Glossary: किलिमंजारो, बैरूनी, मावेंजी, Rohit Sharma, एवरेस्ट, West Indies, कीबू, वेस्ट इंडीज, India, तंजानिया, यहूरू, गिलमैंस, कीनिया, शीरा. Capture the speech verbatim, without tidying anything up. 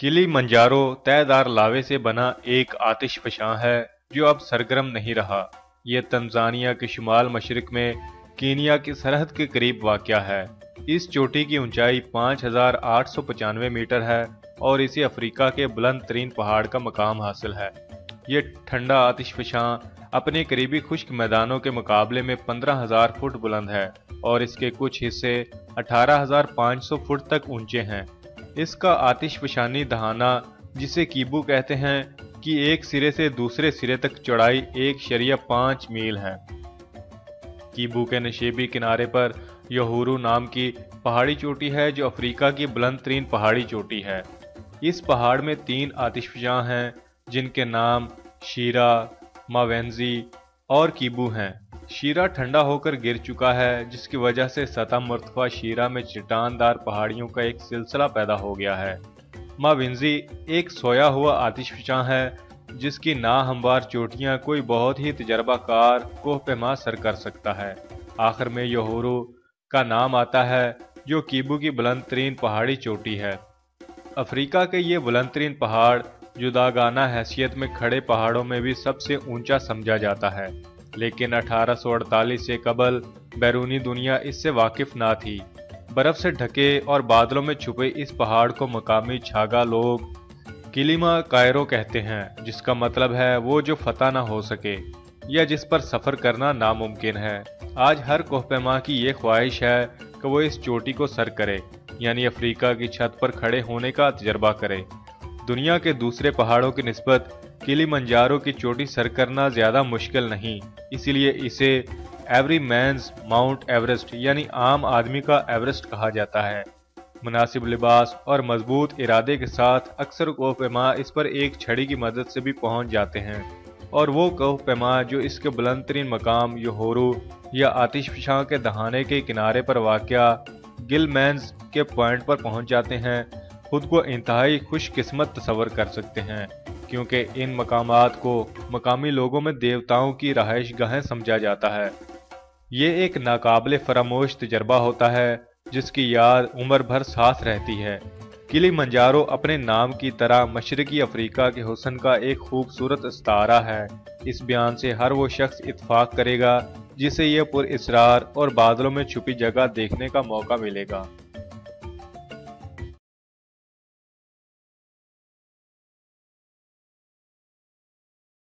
किलिमंजारो तयदार लावे से बना एक आतिशफशां है जो अब सरगर्म नहीं रहा। यह तंजानिया के शुमाल मशरक में कीनिया की सरहद के करीब वाक़या है। इस चोटी की ऊंचाई पाँच हज़ार आठ सौ पचानवे मीटर है और इसे अफ्रीका के बुलंद तरीन पहाड़ का मकाम हासिल है। यह ठंडा आतिशफशां अपने करीबी खुश्क मैदानों के मुकाबले में पंद्रह हज़ार फुट बुलंद है और इसके कुछ हिस्से अठारह हज़ार पाँच सौ फुट तक ऊंचे हैं। इसका आतिशफशानी दहाना, जिसे कीबू कहते हैं, कि एक सिरे से दूसरे सिरे तक चौड़ाई एक शरिया पाँच मील है। कीबू के नशेबी किनारे पर यहूरू नाम की पहाड़ी चोटी है जो अफ्रीका की बुलंद तरीन पहाड़ी चोटी है। इस पहाड़ में तीन आतिशफशां हैं जिनके नाम शीरा, मावेंजी और कीबू हैं। शीरा ठंडा होकर गिर चुका है, जिसकी वजह से सतह मरतफा शीरा में चट्टानदार पहाड़ियों का एक सिलसिला पैदा हो गया है। मावेंजी एक सोया हुआ आतिशफशां है जिसकी नाहमवार चोटियां कोई बहुत ही तजर्बाकार कोह पैमा सर कर सकता है। आखिर में यहूरू का नाम आता है जो कीबू की बुलंद तरीन पहाड़ी चोटी है। अफ्रीका के ये बुलंद तरीन पहाड़ जुदागाना हैसियत में खड़े पहाड़ों में भी सबसे ऊंचा समझा जाता है, लेकिन अठारह सौ अड़तालीस से कबल बैरूनी दुनिया इससे वाकिफ ना थी। बर्फ से ढके और बादलों में छुपे इस पहाड़ को मकामी छागा लोग किलिमा कायरो कहते हैं, जिसका मतलब है वो जो फतह ना हो सके या जिस पर सफ़र करना नामुमकिन है। आज हर कोहपैमा की ये ख्वाहिश है कि वो इस चोटी को सर करे, यानी अफ्रीका की छत पर खड़े होने का तजर्बा करे। दुनिया के दूसरे पहाड़ों की निस्बत किलिमंजारो की चोटी सर करना ज़्यादा मुश्किल नहीं, इसीलिए इसे एवरी मैंस माउंट एवरेस्ट यानी आम आदमी का एवरेस्ट कहा जाता है। मुनासिब लिबास और मजबूत इरादे के साथ अक्सर कोह पैमा इस पर एक छड़ी की मदद से भी पहुंच जाते हैं, और वो कोह पैमा जो इसके बुलंद तरीन मकाम यहूरू या आतिशफशां के दहाने के किनारे पर वाक़या गिलमैंस के पॉइंट पर पहुँच जाते हैं, खुद को इंतहाई खुशकिस्मत तस्वर कर सकते हैं, क्योंकि इन मकामात को मकामी लोगों में देवताओं की रहाइश गाहें समझा जाता है। ये एक नाकाबिल फरामोश तजर्बा होता है जिसकी याद उम्र भर साथ रहती है। किलिमंजारो अपने नाम की तरह मशरकी अफ्रीका के हुस्न का एक खूबसूरत सितारा है। इस बयान से हर वो शख्स इत्फाक करेगा जिसे यह पुरअसरार और बादलों में छुपी जगह देखने का मौका मिलेगा।